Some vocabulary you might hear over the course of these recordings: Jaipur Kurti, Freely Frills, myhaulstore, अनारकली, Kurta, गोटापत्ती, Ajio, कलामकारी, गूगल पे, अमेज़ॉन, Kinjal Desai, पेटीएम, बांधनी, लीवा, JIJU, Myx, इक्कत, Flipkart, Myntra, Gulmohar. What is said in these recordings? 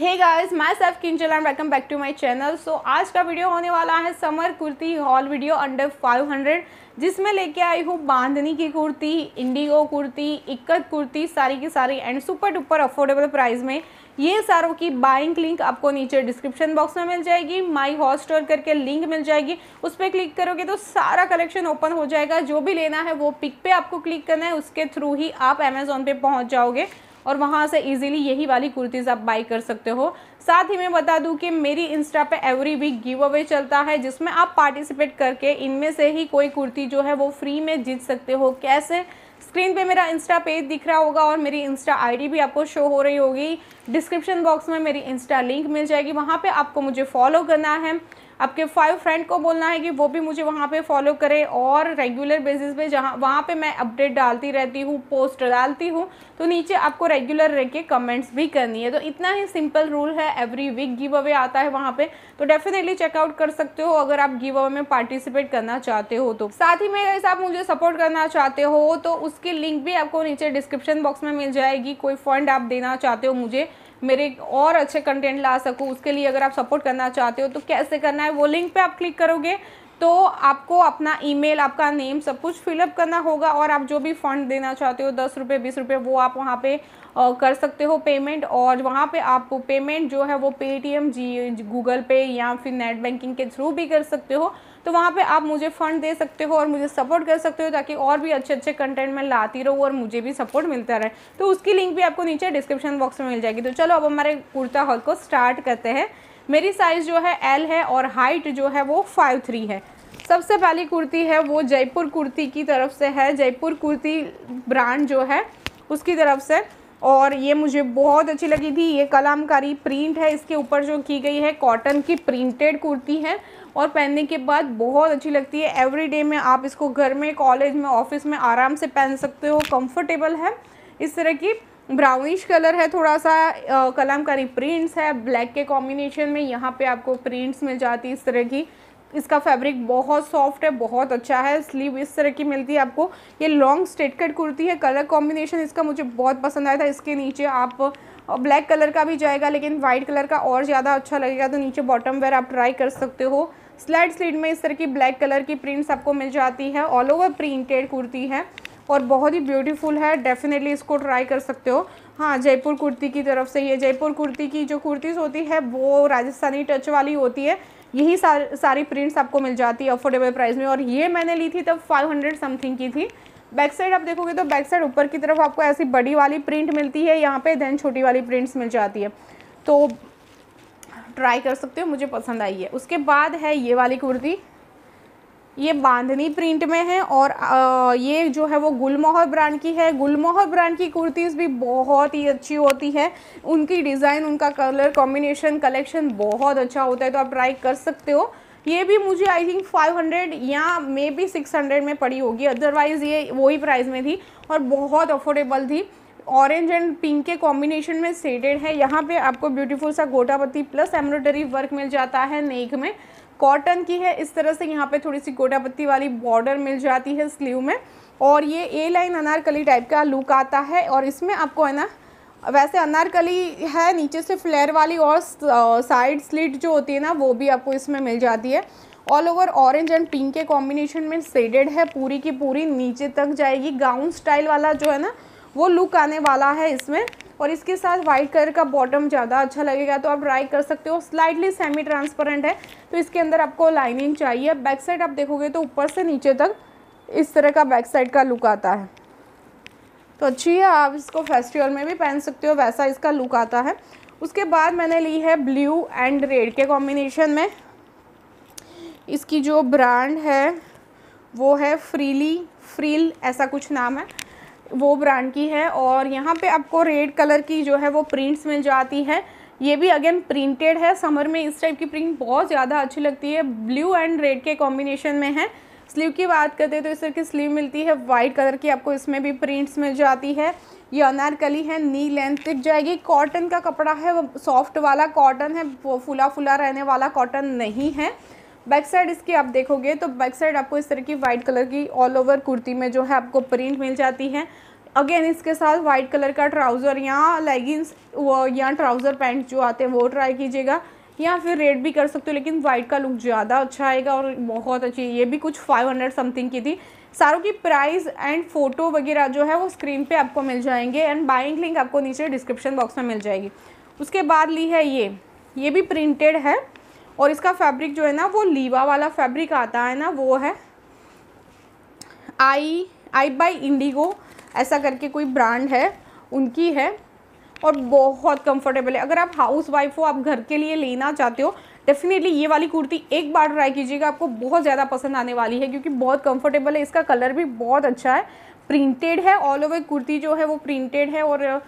Hey guys, myself Kinjal and welcome back to my channel. So आज का video होने वाला है summer kurti haul video under 500, जिसमें लेके आई हूँ बांधनी की कुर्ती, इंडिगो कुर्ती, इक्कत कुर्ती सारी की सारी and super duper affordable price में। ये सारों की बाइंग लिंक आपको नीचे डिस्क्रिप्शन बॉक्स में मिल जाएगी, माई हॉट स्टोर करके लिंक मिल जाएगी, उस पर क्लिक करोगे तो सारा कलेक्शन ओपन हो जाएगा। जो भी लेना है वो पिक पे आपको क्लिक करना है, उसके थ्रू ही आप अमेज़ॉन पे पहुँच जाओगे और वहाँ से इजीली यही वाली कुर्तीज़ आप बाई कर सकते हो। साथ ही मैं बता दूं कि मेरी इंस्टा पे एवरी वीक गिव अवे चलता है, जिसमें आप पार्टिसिपेट करके इनमें से ही कोई कुर्ती जो है वो फ्री में जीत सकते हो। कैसे? स्क्रीन पे मेरा इंस्टा पेज दिख रहा होगा और मेरी इंस्टा आईडी भी आपको शो हो रही होगी। डिस्क्रिप्शन बॉक्स में मेरी इंस्टा लिंक मिल जाएगी, वहाँ पर आपको मुझे फॉलो करना है। आपके 5 फ्रेंड को बोलना है कि वो भी मुझे वहाँ पे फॉलो करें और रेगुलर बेसिस पे जहाँ वहाँ पे मैं अपडेट डालती रहती हूँ, पोस्ट डालती हूँ, तो नीचे आपको रेगुलर रह के कमेंट्स भी करनी है। तो इतना ही सिंपल रूल है, एवरी वीक गिव अवे आता है वहाँ पे, तो डेफिनेटली चेकआउट कर सकते हो अगर आप गिव अवे में पार्टिसिपेट करना चाहते हो तो। साथ ही मेरे साथ मुझे सपोर्ट करना चाहते हो तो उसकी लिंक भी आपको नीचे डिस्क्रिप्शन बॉक्स में मिल जाएगी। कोई फंड आप देना चाहते हो मुझे, मेरे और अच्छे कंटेंट ला सकूँ, उसके लिए अगर आप सपोर्ट करना चाहते हो तो कैसे करना है, वो लिंक पे आप क्लिक करोगे तो आपको अपना ईमेल, आपका नेम सब कुछ फिलअप करना होगा और आप जो भी फंड देना चाहते हो, 10 रुपये, 20 रुपये, वो आप वहाँ पे कर सकते हो पेमेंट। और वहाँ पे आप पेमेंट जो है वो पेटीएम, गूगल पे या फिर नेट बैंकिंग के थ्रू भी कर सकते हो। तो वहाँ पे आप मुझे फ़ंड दे सकते हो और मुझे सपोर्ट कर सकते हो ताकि और भी अच्छे अच्छे कंटेंट मैं लाती रहूँ और मुझे भी सपोर्ट मिलता रहे। तो उसकी लिंक भी आपको नीचे डिस्क्रिप्शन बॉक्स में मिल जाएगी। तो चलो अब हमारे कुर्ता हॉल को स्टार्ट करते हैं। मेरी साइज़ जो है एल है और हाइट जो है वो 5'3" है। सबसे पहली कुर्ती है वो जयपुर कुर्ती की तरफ से है, जयपुर कुर्ती ब्रांड जो है उसकी तरफ से, और ये मुझे बहुत अच्छी लगी थी। ये कलामकारी प्रिंट है इसके ऊपर जो की गई है, कॉटन की प्रिंटेड कुर्ती है और पहनने के बाद बहुत अच्छी लगती है। एवरीडे में आप इसको घर में, कॉलेज में, ऑफिस में आराम से पहन सकते हो, कंफर्टेबल है। इस तरह की ब्राउनिश कलर है, थोड़ा सा कलामकारी प्रिंट्स है, ब्लैक के कॉम्बिनेशन में यहाँ पे आपको प्रिंट्स मिल जाती है इस तरह की। इसका फैब्रिक बहुत सॉफ्ट है, बहुत अच्छा है। स्लीव इस तरह की मिलती है आपको। ये लॉन्ग स्ट्रेट कट कुर्ती है, कलर कॉम्बिनेशन इसका मुझे बहुत पसंद आया था। इसके नीचे आप ब्लैक कलर का भी जाएगा लेकिन वाइट कलर का और ज़्यादा अच्छा लगेगा, तो नीचे बॉटम वेयर आप ट्राई कर सकते हो। स्लाइड स्लीव में इस तरह की ब्लैक कलर की प्रिंट्स आपको मिल जाती है। ऑल ओवर प्रिंटेड कुर्ती है और बहुत ही ब्यूटीफुल है, डेफिनेटली इसको ट्राई कर सकते हो। हाँ, जयपुर कुर्ती की तरफ से ये जयपुर कुर्ती की जो कुर्तीज़ होती है वो राजस्थानी टच वाली होती है। यही सारी प्रिंट्स आपको मिल जाती है अफोर्डेबल प्राइस में। और ये मैंने ली थी तब 500 समथिंग की थी। बैक साइड आप देखोगे तो बैक साइड ऊपर की तरफ आपको ऐसी बड़ी वाली प्रिंट मिलती है यहाँ पे, देन छोटी वाली प्रिंट्स मिल जाती है, तो ट्राई कर सकते हो, मुझे पसंद आई है। उसके बाद है ये वाली कुर्ती, ये बांधनी प्रिंट में है और ये जो है वो गुलमोहर ब्रांड की है। गुलमोहर ब्रांड की कुर्तीज़ भी बहुत ही अच्छी होती है, उनकी डिज़ाइन, उनका कलर कॉम्बिनेशन, कलेक्शन बहुत अच्छा होता है, तो आप ट्राई कर सकते हो। ये भी मुझे आई थिंक 500 या मे बी 600 में पड़ी होगी, अदरवाइज़ ये वही प्राइस में थी और बहुत अफोर्डेबल थी। ऑरेंज एंड पिंक के कॉम्बिनेशन में शेडेड है। यहाँ पे आपको ब्यूटीफुल सा गोटापत्ती प्लस एम्ब्रॉयडरी वर्क मिल जाता है नेक में। कॉटन की है इस तरह से, यहाँ पे थोड़ी सी गोटापत्ती वाली बॉर्डर मिल जाती है स्लीव में और ये ए लाइन अनारकली टाइप का लुक आता है। और इसमें आपको है ना, वैसे अनारकली है नीचे से फ्लेयर वाली और साइड स्लिट जो होती है ना वो भी आपको इसमें मिल जाती है। All over orange and pink के कॉम्बिनेशन में शेडेड है, पूरी की पूरी नीचे तक जाएगी। गाउन स्टाइल वाला जो है ना वो लुक आने वाला है इसमें, और इसके साथ वाइट कलर का बॉटम ज़्यादा अच्छा लगेगा, तो आप ट्राई कर सकते हो। स्लाइटली सेमी ट्रांसपेरेंट है तो इसके अंदर आपको लाइनिंग चाहिए। बैक साइड आप देखोगे तो ऊपर से नीचे तक इस तरह का बैक साइड का लुक आता है, तो अच्छी है, आप इसको फेस्टिवल में भी पहन सकते हो, वैसा इसका लुक आता है। उसके बाद मैंने ली है ब्लू एंड रेड के कॉम्बिनेशन में। इसकी जो ब्रांड है वो है फ्रीली फ्रिल, ऐसा कुछ नाम है, वो ब्रांड की है और यहाँ पे आपको रेड कलर की जो है वो प्रिंट्स मिल जाती है। ये भी अगेन प्रिंटेड है, समर में इस टाइप की प्रिंट बहुत ज़्यादा अच्छी लगती है, ब्लू एंड रेड के कॉम्बिनेशन में है। स्लीव की बात करते हैं तो इस तरह की स्लीव मिलती है, वाइट कलर की आपको इसमें भी प्रिंट्स मिल जाती है। ये अनारकली है, नी लेंथ तक जाएगी। कॉटन का कपड़ा है, सॉफ्ट वाला कॉटन है, वो फुला फुला रहने वाला कॉटन नहीं है। बैक साइड इसकी आप देखोगे तो बैक साइड आपको इस तरह की वाइट कलर की ऑल ओवर कुर्ती में जो है आपको प्रिंट मिल जाती है। अगेन इसके साथ वाइट कलर का ट्राउज़र या लेगिंग्स या ट्राउज़र पैंट जो आते हैं वो ट्राई कीजिएगा, या फिर रेड भी कर सकते हो, लेकिन वाइट का लुक ज़्यादा अच्छा आएगा और बहुत अच्छी। ये भी कुछ 500 समथिंग की थी। सारों की प्राइस एंड फ़ोटो वगैरह जो है वो स्क्रीन पे आपको मिल जाएंगे एंड बाइंग लिंक आपको नीचे डिस्क्रिप्शन बॉक्स में मिल जाएगी। उसके बाद ली है ये भी प्रिंटेड है और इसका फैब्रिक जो है ना वो लीवा वाला फैब्रिक आता है ना, वो है आई बाय इंडिगो ऐसा करके कोई ब्रांड है उनकी है और बहुत कंफर्टेबल है। अगर आप हाउस वाइफ हो, आप घर के लिए लेना चाहते हो, डेफिनेटली ये वाली कुर्ती एक बार ट्राई कीजिएगा, आपको बहुत ज़्यादा पसंद आने वाली है क्योंकि बहुत कंफर्टेबल है। इसका कलर भी बहुत अच्छा है, प्रिंटेड है, ऑल ओवर कुर्ती जो है वो प्रिंटेड है और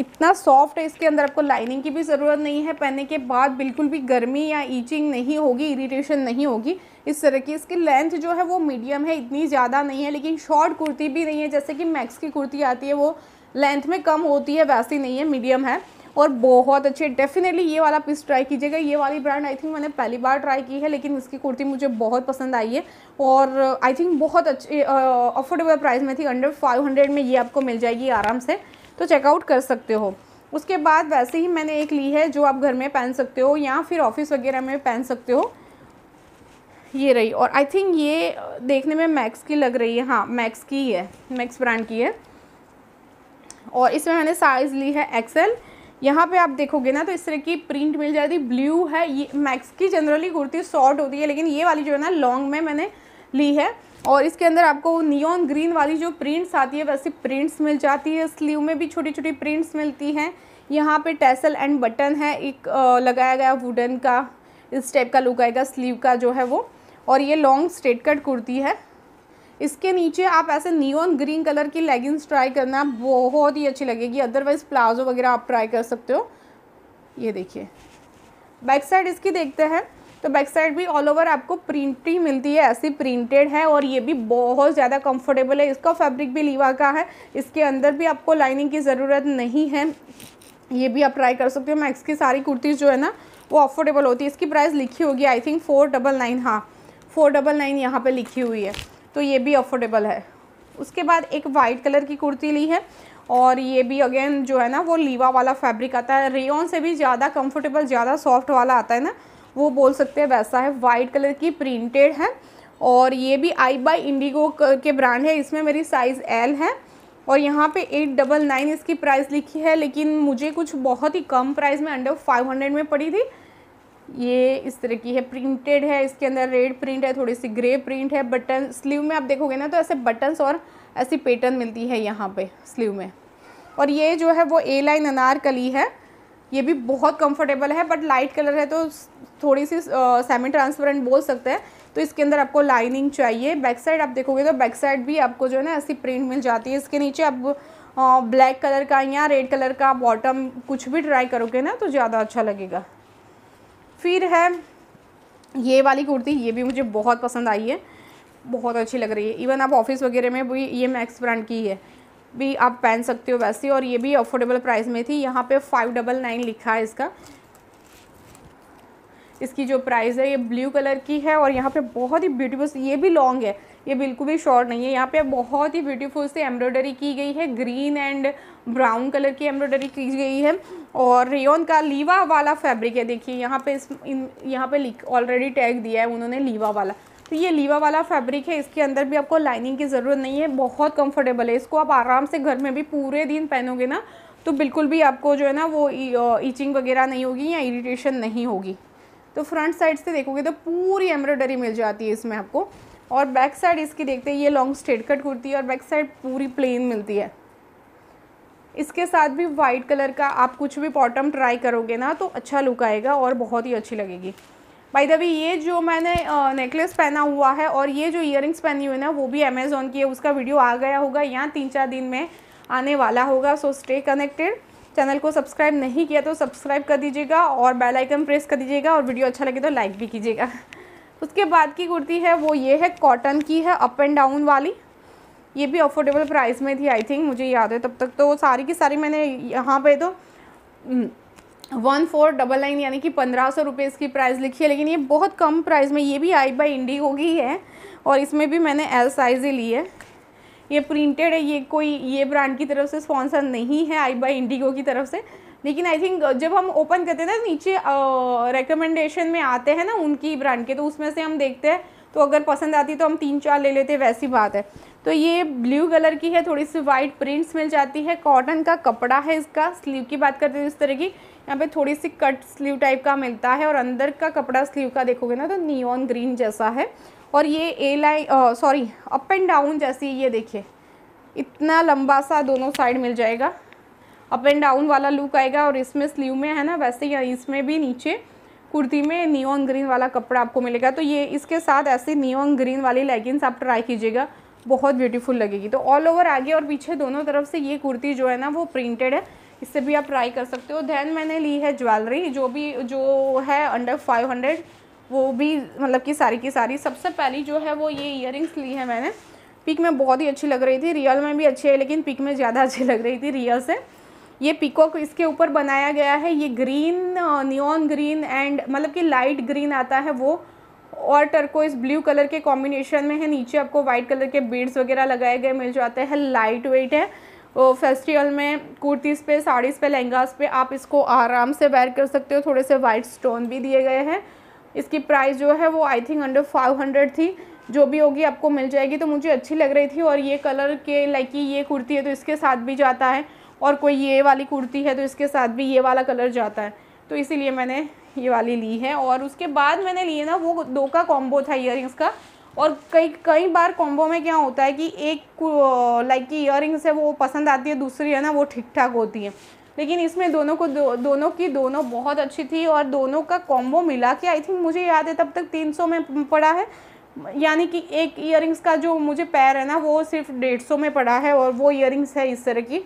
इतना सॉफ्ट है। इसके अंदर आपको लाइनिंग की भी ज़रूरत नहीं है, पहनने के बाद बिल्कुल भी गर्मी या ईचिंग नहीं होगी, इरिटेशन नहीं होगी इस तरह की। इसकी लेंथ जो है वो मीडियम है, इतनी ज़्यादा नहीं है, लेकिन शॉर्ट कुर्ती भी नहीं है। जैसे कि मैक्स की कुर्ती आती है वो लेंथ में कम होती है, वैसी नहीं है, मीडियम है और बहुत अच्छे। डेफिनेटली ये वाला पीस ट्राई कीजिएगा। ये वाली ब्रांड आई थिंक मैंने पहली बार ट्राई की है, लेकिन इसकी कुर्ती मुझे बहुत पसंद आई है और आई थिंक बहुत अच्छी अफोर्डेबल प्राइस में थी। अंडर 500 में ये आपको मिल जाएगी आराम से, तो चेकआउट कर सकते हो। उसके बाद वैसे ही मैंने एक ली है जो आप घर में पहन सकते हो या फिर ऑफिस वगैरह में पहन सकते हो। ये रही और आई थिंक ये देखने में मैक्स की लग रही है, हाँ मैक्स की है, मैक्स ब्रांड की है और इसमें मैंने साइज़ ली है एक्सेल। यहाँ पे आप देखोगे ना तो इस तरह की प्रिंट मिल जाती है, ब्लू है। ये मैक्स की जनरली कुर्ती शॉर्ट होती है, लेकिन ये वाली जो है ना लॉन्ग में मैंने ली है और इसके अंदर आपको नियॉन ग्रीन वाली जो प्रिंट्स आती है वैसी प्रिंट्स मिल जाती है। स्लीव में भी छोटी छोटी प्रिंट्स मिलती हैं। यहाँ पे टैसल एंड बटन है, एक लगाया गया वुडन का इस टाइप का लुक आएगा स्लीव का जो है वो। और ये लॉन्ग स्ट्रेट कट कुर्ती है। इसके नीचे आप ऐसे नियॉन ग्रीन कलर की लेगिंग्स ट्राई करना, बहुत ही अच्छी लगेगी। अदरवाइज़ प्लाजो वगैरह आप ट्राई कर सकते हो। ये देखिए बैक साइड इसकी देखते हैं तो बैक साइड भी ऑल ओवर आपको प्रिंट ही मिलती है, ऐसी प्रिंटेड है और ये भी बहुत ज़्यादा कंफर्टेबल है। इसका फैब्रिक भी लीवा का है, इसके अंदर भी आपको लाइनिंग की ज़रूरत नहीं है। ये भी आप ट्राई कर सकते हो। मैक्स की सारी कुर्तीज़ जो है ना वो अफोर्डेबल होती है। इसकी प्राइस लिखी होगी आई थिंक 499, हाँ 499 यहाँ पर लिखी हुई है, तो ये भी अफोर्डेबल है। उसके बाद एक वाइट कलर की कुर्ती ली है और ये भी अगेन जो है ना वो लीवा वाला फैब्रिक आता है, रेयॉन से भी ज़्यादा कंफर्टेबल, ज़्यादा सॉफ्ट वाला आता है ना वो बोल सकते हैं वैसा है। वाइट कलर की प्रिंटेड है और ये भी आई बाय इंडिगो के ब्रांड है। इसमें मेरी साइज़ एल है और यहाँ पे 899 इसकी प्राइस लिखी है, लेकिन मुझे कुछ बहुत ही कम प्राइस में अंडर 500 में पड़ी थी। ये इस तरह की है, प्रिंटेड है, इसके अंदर रेड प्रिंट है, थोड़ी सी ग्रे प्रिंट है। बटन स्लीव में आप देखोगे ना तो ऐसे बटन्स और ऐसी पैटर्न मिलती है यहाँ पे स्लीव में। और ये जो है वो ए लाइन अनारकली है। ये भी बहुत कंफर्टेबल है बट लाइट कलर है तो थोड़ी सी सेमी ट्रांसपेरेंट बोल सकते हैं, तो इसके अंदर आपको लाइनिंग चाहिए। बैक साइड आप देखोगे तो बैक साइड भी आपको जो है ना ऐसी प्रिंट मिल जाती है। इसके नीचे आप ब्लैक कलर का या रेड कलर का बॉटम कुछ भी ट्राई करोगे ना तो ज़्यादा अच्छा लगेगा। फिर है ये वाली कुर्ती, ये भी मुझे बहुत पसंद आई है, बहुत अच्छी लग रही है। इवन आप ऑफिस वगैरह में भी, ये मैक्स ब्रांड की है, भी आप पहन सकते हो वैसे और ये भी अफोर्डेबल प्राइस में थी। यहाँ पे 599 लिखा है इसका, इसकी जो प्राइस है। ये ब्लू कलर की है और यहाँ पे बहुत ही ब्यूटीफुल, ये भी लॉन्ग है, ये बिल्कुल भी शॉर्ट नहीं है। यहाँ पे बहुत ही ब्यूटीफुल से एम्ब्रॉयडरी की गई है, ग्रीन एंड ब्राउन कलर की एम्ब्रॉयडरी की गई है और रेयॉन का लीवा वाला फैब्रिक है। देखिए यहाँ पे यहाँ पे ऑलरेडी टैग दिया है उन्होंने लीवा वाला, तो ये लीवा वाला फैब्रिक है। इसके अंदर भी आपको लाइनिंग की ज़रूरत नहीं है, बहुत कंफर्टेबल है। इसको आप आराम से घर में भी पूरे दिन पहनोगे ना तो बिल्कुल भी आपको जो है ना वो ईचिंग वगैरह नहीं होगी या इरिटेशन नहीं होगी। तो फ्रंट साइड से देखोगे तो पूरी एम्ब्रॉयडरी मिल जाती है इसमें आपको। और बैक साइड इसकी देखते हैं, ये लॉन्ग स्ट्रेट कट कुर्ती है और बैक साइड पूरी प्लेन मिलती है। इसके साथ भी वाइट कलर का आप कुछ भी बॉटम ट्राई करोगे ना तो अच्छा लुक आएगा और बहुत ही अच्छी लगेगी। बाय द वे ये जो मैंने नेकलेस पहना हुआ है और ये जो ईयरिंग्स पहनी हुई है ना वो भी अमेज़ॉन की है, उसका वीडियो आ गया होगा या 3-4 दिन में आने वाला होगा। So stay connected. चैनल को सब्सक्राइब नहीं किया तो सब्सक्राइब कर दीजिएगा और बेल आइकन प्रेस कर दीजिएगा और वीडियो अच्छा लगे तो लाइक भी कीजिएगा। उसके बाद की कुर्ती है वो ये है, कॉटन की है, अप एंड डाउन वाली। ये भी अफोर्डेबल प्राइस में थी आई थिंक, मुझे याद है तब तक। तो सारी की सारी मैंने यहाँ पे तो 1499 यानी कि 1500 रुपये इसकी प्राइस लिखी है, लेकिन ये बहुत कम प्राइस में। ये भी आई बाय इंडिगो की है और इसमें भी मैंने एल साइज़ ही ली है। ये प्रिंटेड है, ये कोई ये ब्रांड की तरफ से स्पॉन्सर नहीं है आई बाय इंडिगो की तरफ से। लेकिन आई थिंक जब हम ओपन करते हैं ना नीचे रेकमेंडेशन में आते हैं ना उनकी ब्रांड के, तो उसमें से हम देखते हैं, तो अगर पसंद आती तो हम 3-4 ले लेते, वैसी बात है। तो ये ब्लू कलर की है, थोड़ी सी वाइट प्रिंट्स मिल जाती है, कॉटन का कपड़ा है। इसका स्लीव की बात करते हैं इस तरह की, यहाँ पे थोड़ी सी कट स्लीव टाइप का मिलता है, और अंदर का कपड़ा स्लीव का देखोगे ना तो नियॉन ग्रीन जैसा है। और ये A line sorry up and down जैसी, ये देखिए इतना लंबा सा दोनों साइड मिल जाएगा, अप एंड डाउन वाला लुक आएगा। और इसमें स्लीव में है ना वैसे ही इसमें भी नीचे कुर्ती में नियॉन ग्रीन वाला कपड़ा आपको मिलेगा। तो ये इसके साथ ऐसे नियॉन ग्रीन वाली लेगिंग्स आप ट्राई कीजिएगा, बहुत ब्यूटीफुल लगेगी। तो ऑल ओवर आगे और पीछे दोनों तरफ से ये कुर्ती जो है ना वो प्रिंटेड है, इससे भी आप ट्राई कर सकते हो। दैन मैंने ली है ज्वेलरी, जो है अंडर 500, वो भी मतलब की सारी। सबसे पहली जो है वो ये इयररिंग्स ली है मैंने, पिक में बहुत ही अच्छी लग रही थी, रियल में भी अच्छी है लेकिन पिक में ज़्यादा अच्छी लग रही थी रियल से। ये पीकॉक इसके ऊपर बनाया गया है, ये ग्रीन नियॉन ग्रीन एंड मतलब कि लाइट ग्रीन आता है वो, और टर्कोइज ब्लू कलर के कॉम्बिनेशन में है। नीचे आपको वाइट कलर के बीड्स वगैरह लगाए गए मिल जाते हैं, लाइट वेट है। फेस्टिवल में कुर्तीज़ पे, साड़ीज़ पे, लहंगास पे आप इसको आराम से वेयर कर सकते हो। थोड़े से वाइट स्टोन भी दिए गए हैं। इसकी प्राइस जो है वो आई थिंक अंडर 500 थी, जो भी होगी आपको मिल जाएगी। तो मुझे अच्छी लग रही थी। और ये कलर के लाइक ये कुर्ती है तो इसके साथ भी जाता है, और कोई ये वाली कुर्ती है तो इसके साथ भी ये वाला कलर जाता है, तो इसीलिए मैंने ये वाली ली है। और उसके बाद मैंने लिए ना वो 2 का कॉम्बो था इयररिंग्स का। और कई बार कॉम्बो में क्या होता है कि एक लाइक की इयररिंग्स है वो पसंद आती है, दूसरी है ना वो ठीक ठाक होती है, लेकिन इसमें दोनों बहुत अच्छी थी। और दोनों का कॉम्बो मिला के आई थिंक मुझे याद है तब तक 300 में पड़ा है, यानी कि एक इयररिंग्स का जो मुझे पैर है ना वो सिर्फ 150 में पड़ा है। और वो इयररिंग्स है इस तरह की,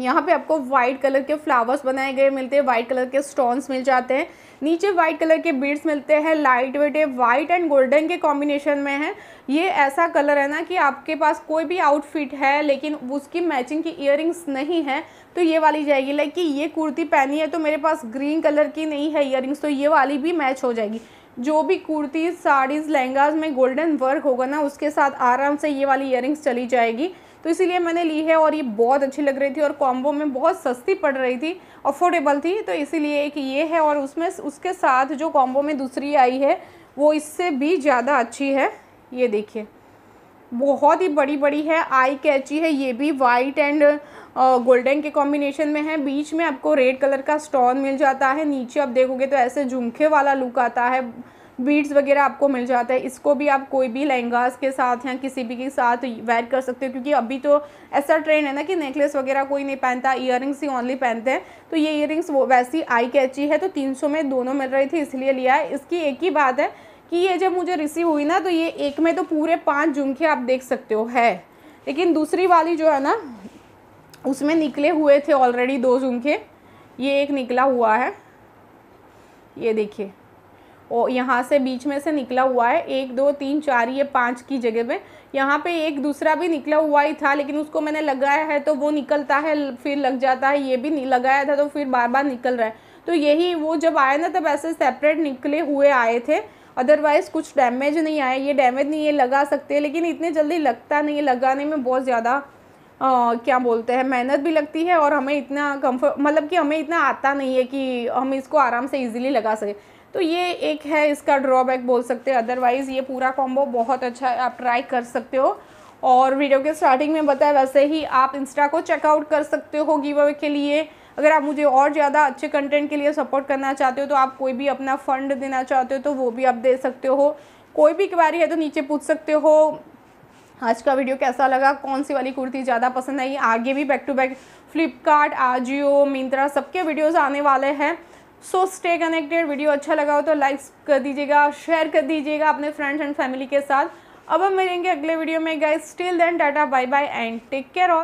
यहाँ पे आपको वाइट कलर के फ्लावर्स बनाए गए मिलते हैं, वाइट कलर के स्टोन्स मिल जाते हैं, नीचे वाइट कलर के बीड्स मिलते हैं, लाइट वेट है, वाइट एंड गोल्डन के कॉम्बिनेशन में है। ये ऐसा कलर है ना कि आपके पास कोई भी आउटफिट है लेकिन उसकी मैचिंग की इयररिंग्स नहीं है तो ये वाली जाएगी। लाइक कि ये कुर्ती पहनी है तो मेरे पास ग्रीन कलर की नहीं है इयररिंग्स, तो ये वाली भी मैच हो जाएगी। जो भी कुर्ती साड़ीज़ लहंगाज में गोल्डन वर्क होगा ना उसके साथ आराम से ये वाली इयररिंग्स चली जाएगी, तो इसीलिए मैंने ली है। और ये बहुत अच्छी लग रही थी और कॉम्बो में बहुत सस्ती पड़ रही थी, अफोर्डेबल थी, तो इसीलिए एक ये है। और उसमें उसके साथ जो कॉम्बो में दूसरी आई है वो इससे भी ज़्यादा अच्छी है, ये देखिए बहुत ही बड़ी है, आई कैची है। ये भी वाइट एंड गोल्डन के कॉम्बिनेशन में है, बीच में आपको रेड कलर का स्टोन मिल जाता है, नीचे आप देखोगे तो ऐसे झुमके वाला लुक आता है, बीड्स वगैरह आपको मिल जाता है। इसको भी आप कोई भी लहंगास के साथ या किसी भी के साथ वेयर कर सकते हो, क्योंकि अभी तो ऐसा ट्रेंड है ना कि नेकलेस वगैरह कोई नहीं पहनता, इयररिंग्स ही ओनली पहनते हैं। तो ये इयररिंग्स वो वैसी आई कैची है, तो 300 में दोनों मिल रही थी इसलिए लिया है। इसकी एक ही बात है कि ये जब मुझे रिसीव हुई ना तो ये एक में तो पूरे 5 झुमके आप देख सकते हो है, लेकिन दूसरी वाली जो है ना उसमें निकले हुए थे ऑलरेडी 2 झुमके, ये एक निकला हुआ है, ये देखिए और यहाँ से बीच में से निकला हुआ है 1 2 3 4 ये 5 की जगह पे। यहाँ पे एक दूसरा भी निकला हुआ ही था लेकिन उसको मैंने लगाया है तो वो निकलता है फिर लग जाता है, ये भी लगाया था तो फिर बार-बार निकल रहा है। तो यही वो जब आया ना तब ऐसे सेपरेट निकले हुए आए थे, अदरवाइज़ कुछ डैमेज नहीं आया। ये डैमेज नहीं, ये लगा सकते हैं लेकिन इतने जल्दी लगता नहीं है, लगाने में बहुत ज़्यादा क्या बोलते हैं मेहनत भी लगती है, और हमें इतना कम्फर्ट मतलब कि हमें इतना आता नहीं है कि हम इसको आराम से ईजिली लगा सकें। तो ये एक है इसका ड्रॉबैक बोल सकते हैं, अदरवाइज़ ये पूरा कॉम्बो बहुत अच्छा है, आप ट्राई कर सकते हो। और वीडियो के स्टार्टिंग में बताया वैसे ही आप इंस्टा को चेकआउट कर सकते हो गिव अवे के लिए। अगर आप मुझे और ज़्यादा अच्छे कंटेंट के लिए सपोर्ट करना चाहते हो तो आप कोई भी अपना फंड देना चाहते हो तो वो भी आप दे सकते हो। कोई भी क्वेरी है तो नीचे पूछ सकते हो। आज का वीडियो कैसा लगा, कौन सी वाली कुर्ती ज़्यादा पसंद आई, आगे भी back to back Flipkart, Ajio, Myntra सबके वीडियोज़ आने वाले हैं, सो स्टे कनेक्टेड। वीडियो अच्छा लगा हो तो लाइक कर दीजिएगा, शेयर कर दीजिएगा अपने फ्रेंड्स एंड फैमिली के साथ। अब हम मिलेंगे अगले वीडियो में guys, till then tata bye bye and take care all.